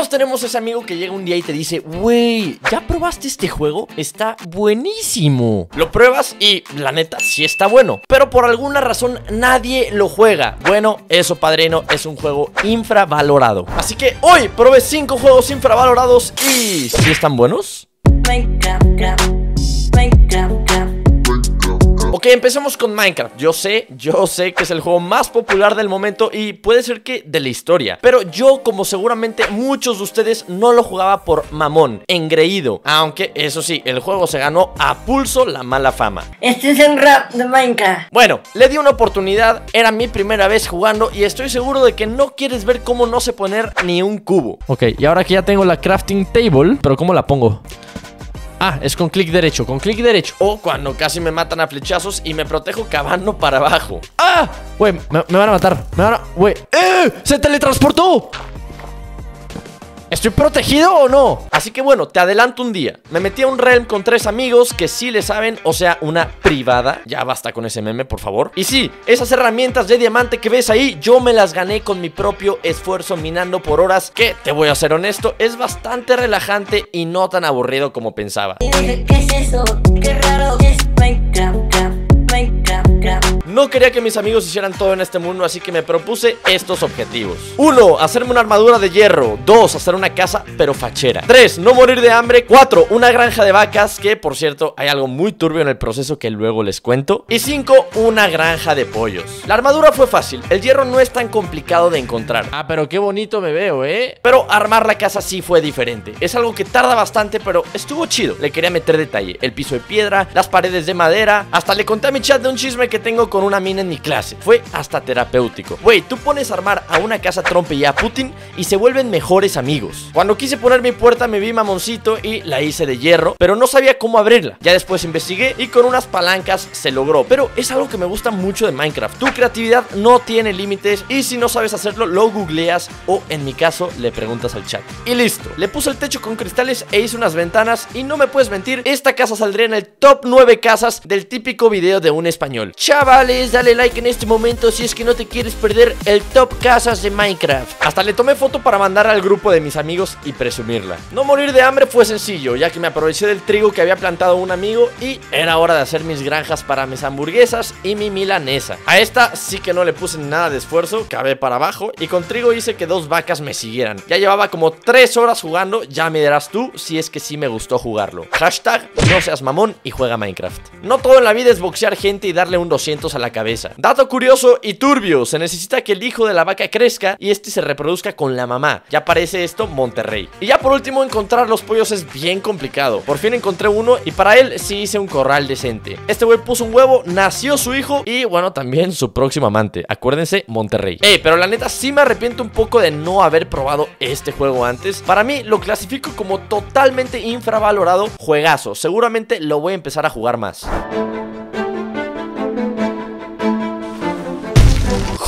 Todos tenemos ese amigo que llega un día y te dice: wey, ¿ya probaste este juego? Está buenísimo. Lo pruebas y la neta sí está bueno, pero por alguna razón nadie lo juega. Bueno, eso, padrino, es un juego infravalorado. Así que hoy probé 5 juegos infravalorados y ¿sí están buenos? Ok, empecemos con Minecraft. Yo sé que es el juego más popular del momento y puede ser que de la historia, pero yo, como seguramente muchos de ustedes, no lo jugaba por mamón, engreído. Aunque, eso sí, el juego se ganó a pulso la mala fama. Este es un rap de Minecraft. Bueno, le di una oportunidad, era mi primera vez jugando y estoy seguro de que no quieres ver cómo no sé poner ni un cubo. Ok, y ahora que ya tengo la crafting table, ¿pero cómo la pongo? Ah, es con clic derecho, con clic derecho. O cuando casi me matan a flechazos y me protejo cavando para abajo. ¡Ah! Güey, me van a matar. Me van a... Güey. ¡Eh! ¡Se teletransportó! ¿Estoy protegido o no? Así que bueno, te adelanto un día. Me metí a un realm con 3 amigos que sí le saben, o sea, una privada. Ya basta con ese meme, por favor. Y sí, esas herramientas de diamante que ves ahí, yo me las gané con mi propio esfuerzo minando por horas, que, te voy a ser honesto, es bastante relajante y no tan aburrido como pensaba. ¿Qué es eso? Qué raro es Minecraft. No quería que mis amigos hicieran todo en este mundo, así que me propuse estos objetivos. 1. Hacerme una armadura de hierro. 2. Hacer una casa, pero fachera. 3. No morir de hambre. 4. Una granja de vacas, que por cierto, hay algo muy turbio en el proceso que luego les cuento. Y 5. Una granja de pollos. La armadura fue fácil, el hierro no es tan complicado de encontrar. Ah, pero qué bonito me veo, ¿eh? Pero armar la casa sí fue diferente. Es algo que tarda bastante, pero estuvo chido. Le quería meter detalle, el piso de piedra, las paredes de madera. Hasta le conté a mi chat de un chisme que tengo con una mina en mi clase. Fue hasta terapéutico. Güey, tú pones a armar a una casa trompe y a Putin y se vuelven mejores amigos. Cuando quise poner mi puerta me vi mamoncito y la hice de hierro, pero no sabía cómo abrirla. Ya después investigué y con unas palancas se logró. Pero es algo que me gusta mucho de Minecraft. Tu creatividad no tiene límites y si no sabes hacerlo, lo googleas o, en mi caso, le preguntas al chat. Y listo. Le puse el techo con cristales e hice unas ventanas y no me puedes mentir, esta casa saldría en el top 9 casas del típico video de un español. Chavales, dale like en este momento si es que no te quieres perder el top casas de Minecraft. Hasta le tomé foto para mandar al grupo de mis amigos y presumirla. No morir de hambre fue sencillo, ya que me aproveché del trigo que había plantado un amigo y era hora de hacer mis granjas para mis hamburguesas y mi milanesa. A esta sí que no le puse nada de esfuerzo, cavé para abajo y con trigo hice que 2 vacas me siguieran. Ya llevaba como 3 horas jugando, ya me dirás tú si es que sí me gustó jugarlo. Hashtag no seas mamón y juega Minecraft. No todo en la vida es boxear gente y darle un 200 a la cabeza. Dato curioso y turbio: se necesita que el hijo de la vaca crezca y este se reproduzca con la mamá. Ya parece esto Monterrey. Y ya por último, encontrar los pollos es bien complicado. Por fin encontré uno y para él sí hice un corral decente. Este güey puso un huevo, nació su hijo y bueno, también su próximo amante. Acuérdense, Monterrey. Pero la neta sí me arrepiento un poco de no haber probado este juego antes. Para mí lo clasifico como totalmente infravalorado. Juegazo, seguramente lo voy a empezar a jugar más.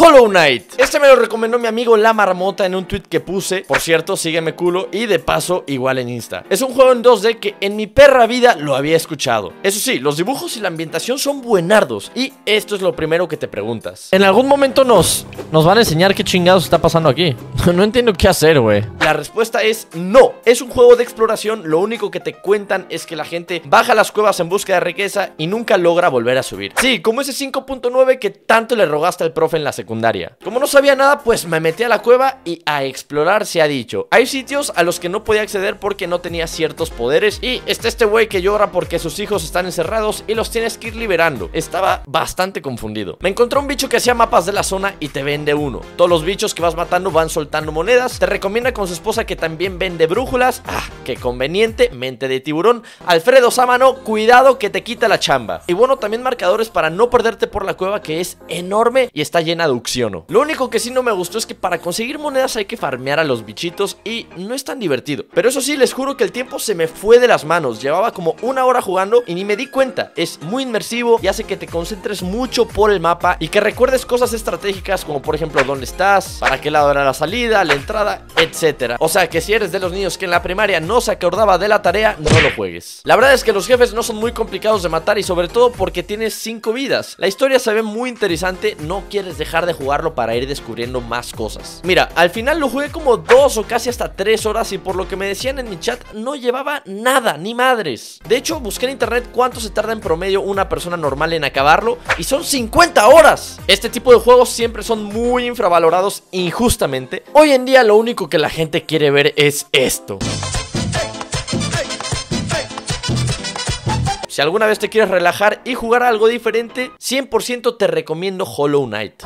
Hollow Knight. Este me lo recomendó mi amigo La Marmota en un tweet que puse. Por cierto, sígueme, culo, y de paso igual en Insta. Es un juego en 2D que en mi perra vida lo había escuchado. Eso sí, los dibujos y la ambientación son buenardos. Y esto es lo primero que te preguntas. En algún momento nos van a enseñar qué chingados está pasando aquí. No entiendo qué hacer, güey. La respuesta es no. Es un juego de exploración. Lo único que te cuentan es que la gente baja las cuevas en busca de riqueza y nunca logra volver a subir. Sí, como ese 5.9 que tanto le rogaste al profe en la secundaria. Como no sabía nada, pues me metí a la cueva y a explorar se ha dicho. Hay sitios a los que no podía acceder porque no tenía ciertos poderes y está este güey que llora porque sus hijos están encerrados y los tienes que ir liberando. Estaba bastante confundido. Me encontré un bicho que hacía mapas de la zona y te vende uno. Todos los bichos que vas matando van soltando monedas. Te recomienda con su esposa que también vende brújulas. Ah, qué conveniente, mente de tiburón. Alfredo Sámano, cuidado que te quita la chamba. Y bueno, también marcadores para no perderte por la cueva, que es enorme y está llena de... Lo único que sí no me gustó es que para conseguir monedas hay que farmear a los bichitos y no es tan divertido. Pero eso sí, les juro que el tiempo se me fue de las manos. Llevaba como 1 hora jugando y ni me di cuenta. Es muy inmersivo y hace que te concentres mucho por el mapa y que recuerdes cosas estratégicas como por ejemplo dónde estás, para qué lado era la salida, la entrada, etcétera. O sea que si eres de los niños que en la primaria no se acordaba de la tarea, no lo juegues. La verdad es que los jefes no son muy complicados de matar y sobre todo porque tienes 5 vidas. La historia se ve muy interesante, no quieres dejar de de jugarlo para ir descubriendo más cosas. Mira, al final lo jugué como 2 o casi hasta 3 horas y por lo que me decían en mi chat, no llevaba nada, ni madres. De hecho, busqué en internet cuánto se tarda en promedio una persona normal en acabarlo y son 50 horas. Este tipo de juegos siempre son muy infravalorados injustamente. Hoy en día lo único que la gente quiere ver es esto. Si alguna vez te quieres relajar y jugar a algo diferente, 100% te recomiendo Hollow Knight.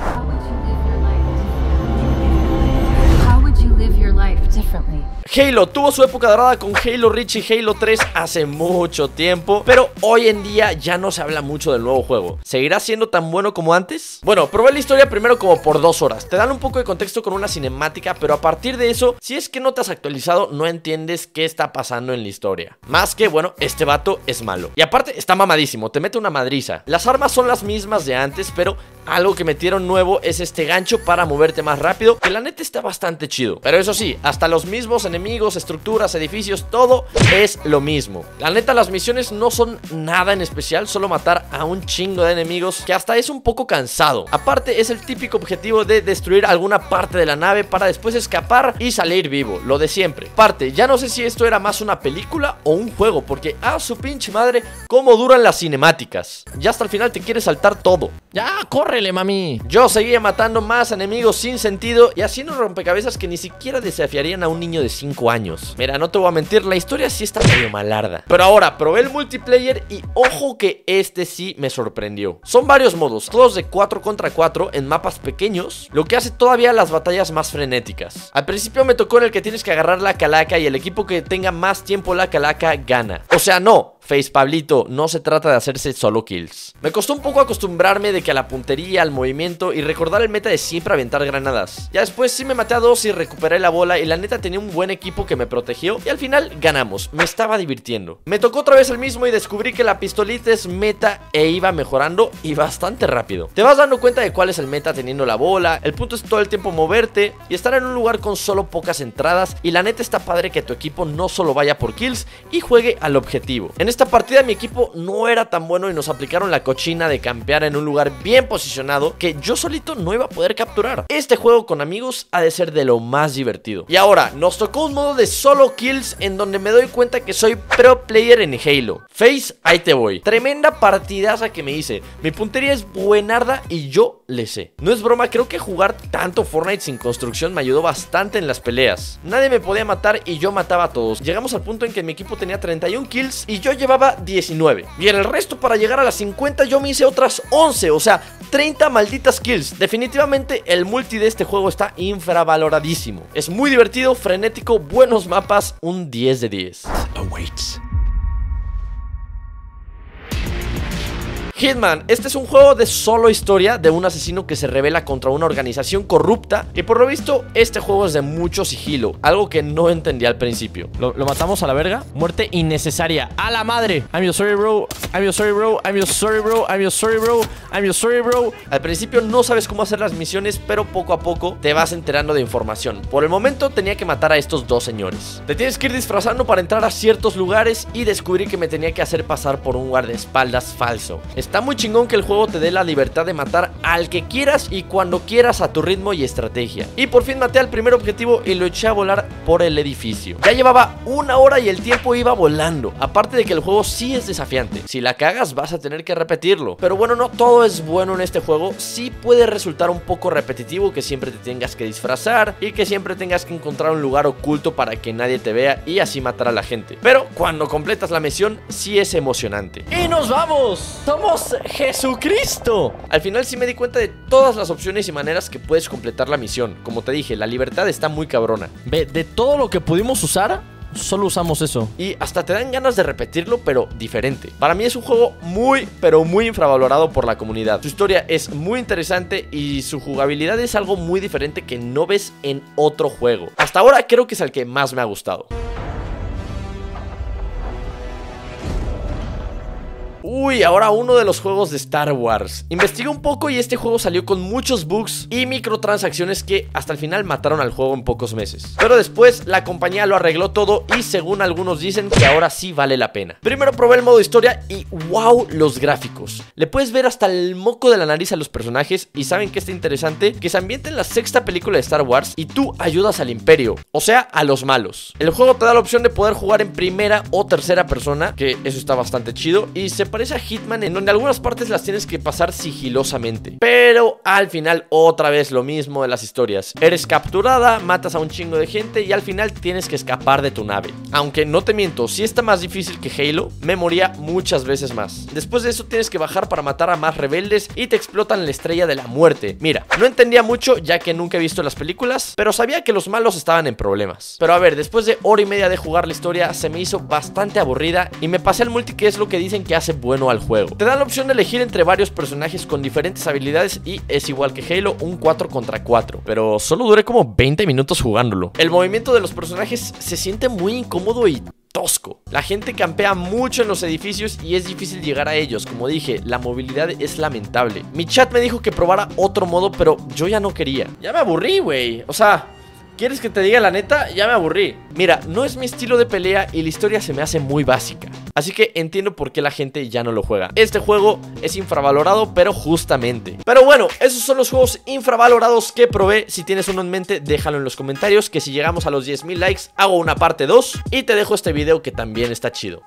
Halo tuvo su época dorada con Halo Reach y Halo 3 hace mucho tiempo, pero hoy en día ya no se habla mucho del nuevo juego. ¿Seguirá siendo tan bueno como antes? Bueno, probé la historia primero como por 2 horas. Te dan un poco de contexto con una cinemática, pero a partir de eso, si es que no te has actualizado, no entiendes qué está pasando en la historia. Más que, bueno, este vato es malo. Y aparte, está mamadísimo, te mete una madriza. Las armas son las mismas de antes, pero algo que metieron nuevo es este gancho para moverte más rápido, que la neta está bastante chido. Pero eso sí, hasta los mismos enemigos, estructuras, edificios, todo es lo mismo. La neta, las misiones no son nada en especial, solo matar a un chingo de enemigos, que hasta es un poco cansado. Aparte, es el típico objetivo de destruir alguna parte de la nave para después escapar y salir vivo, lo de siempre. Aparte, ya no sé si esto era más una película o un juego, porque a su pinche madre, cómo duran las cinemáticas. Ya hasta el final te quieres saltar todo. Ya, córrele, mami. Yo seguía matando más enemigos sin sentido y haciendo rompecabezas que ni siquiera desafiarían a un niño de 5 años. Mira, no te voy a mentir, la historia sí está medio malarda. Pero ahora probé el multiplayer y ojo que este sí me sorprendió. Son varios modos, todos de 4 contra 4 en mapas pequeños, lo que hace todavía las batallas más frenéticas. Al principio me tocó en el que tienes que agarrar la calaca y el equipo que tenga más tiempo la calaca gana. O sea, no, Face Pablito, no se trata de hacerse solo kills. Me costó un poco acostumbrarme de que a la puntería, al movimiento y recordar el meta de siempre aventar granadas. Ya después sí me maté a 2 y recuperé la bola y la neta tenía un buen equipo que me protegió y al final ganamos, me estaba divirtiendo. Me tocó otra vez el mismo y descubrí que la pistolita es meta e iba mejorando y bastante rápido. Te vas dando cuenta de cuál es el meta teniendo la bola, el punto es todo el tiempo moverte y estar en un lugar con solo pocas entradas y la neta está padre que tu equipo no solo vaya por kills y juegue al objetivo. En esta partida mi equipo no era tan bueno y nos aplicaron la cochina de campear en un lugar bien posicionado que yo solito no iba a poder capturar. Este juego con amigos ha de ser de lo más divertido. Y ahora nos tocó un modo de solo kills en donde me doy cuenta que soy pro player en Halo. Face, ahí te voy. Tremenda partidaza que me hice. Mi puntería es buenarda y yo le sé. No es broma, creo que jugar tanto Fortnite sin construcción me ayudó bastante en las peleas. Nadie me podía matar y yo mataba a todos. Llegamos al punto en que mi equipo tenía 31 kills y yo llevaba 19. Y en el resto para llegar a las 50 yo me hice otras 11, o sea, 30 malditas kills. Definitivamente el multi de este juego está infravaloradísimo. Es muy divertido, frenético, buenos mapas, un 10 de 10. Hitman, este es un juego de solo historia de un asesino que se rebela contra una organización corrupta y por lo visto este juego es de mucho sigilo, algo que no entendí al principio. ¿Lo matamos a la verga? Muerte innecesaria, a la madre. I'm your sorry bro, I'm your sorry bro, I'm your sorry bro, I'm your sorry bro, I'm your sorry bro. Al principio no sabes cómo hacer las misiones, pero poco a poco te vas enterando de información. Por el momento tenía que matar a estos 2 señores. Te tienes que ir disfrazando para entrar a ciertos lugares y descubrí que me tenía que hacer pasar por un guardaespaldas falso. Está muy chingón que el juego te dé la libertad de matar al que quieras y cuando quieras a tu ritmo y estrategia. Y por fin maté al primer objetivo y lo eché a volar por el edificio. Ya llevaba 1 hora y el tiempo iba volando. Aparte de que el juego sí es desafiante. Si la cagas vas a tener que repetirlo. Pero bueno, no todo es bueno en este juego. Sí puede resultar un poco repetitivo que siempre te tengas que disfrazar y que siempre tengas que encontrar un lugar oculto para que nadie te vea y así matar a la gente. Pero cuando completas la misión sí es emocionante. ¡Y nos vamos! ¡Somos Jesucristo! Al final sí me di cuenta de todas las opciones y maneras que puedes completar la misión. Como te dije, la libertad está muy cabrona. Ve, de todo lo que pudimos usar, solo usamos eso. Y hasta te dan ganas de repetirlo, pero diferente. Para mí es un juego muy, pero muy infravalorado por la comunidad. Su historia es muy interesante y su jugabilidad es algo muy diferente que no ves en otro juego. Hasta ahora creo que es el que más me ha gustado. Uy, ahora uno de los juegos de Star Wars. Investigué un poco y este juego salió con muchos bugs y microtransacciones que hasta el final mataron al juego en pocos meses. Pero después la compañía lo arregló todo y según algunos dicen que ahora sí vale la pena. Primero probé el modo historia y wow, los gráficos. Le puedes ver hasta el moco de la nariz a los personajes y ¿saben qué está interesante? Que se ambienta en la 6ª película de Star Wars y tú ayudas al Imperio, o sea, a los malos. El juego te da la opción de poder jugar en primera o tercera persona, que eso está bastante chido y se parece a Hitman, en donde algunas partes las tienes que pasar sigilosamente. Pero al final otra vez lo mismo de las historias. Eres capturada, matas a un chingo de gente y al final tienes que escapar de tu nave. Aunque no te miento, si está más difícil que Halo, me moría muchas veces más. Después de eso tienes que bajar para matar a más rebeldes y te explotan la estrella de la muerte. Mira, no entendía mucho ya que nunca he visto las películas, pero sabía que los malos estaban en problemas. Pero a ver, después de hora y media de jugar la historia se me hizo bastante aburrida y me pasé al multi, que es lo que dicen que hace bueno al juego. Te da la opción de elegir entre varios personajes con diferentes habilidades y es igual que Halo, un 4 contra 4, pero solo duré como 20 minutos jugándolo. El movimiento de los personajes se siente muy incómodo y tosco. La gente campea mucho en los edificios y es difícil llegar a ellos. Como dije, la movilidad es lamentable. Mi chat me dijo que probara otro modo, pero yo ya no quería. Ya me aburrí, güey. O sea, ¿quieres que te diga la neta? Ya me aburrí. Mira, no es mi estilo de pelea y la historia se me hace muy básica. Así que entiendo por qué la gente ya no lo juega. Este juego es infravalorado, pero justamente. Pero bueno, esos son los juegos infravalorados que probé. Si tienes uno en mente, déjalo en los comentarios, que si llegamos a los 10,000 likes, hago una parte 2. Y te dejo este video que también está chido.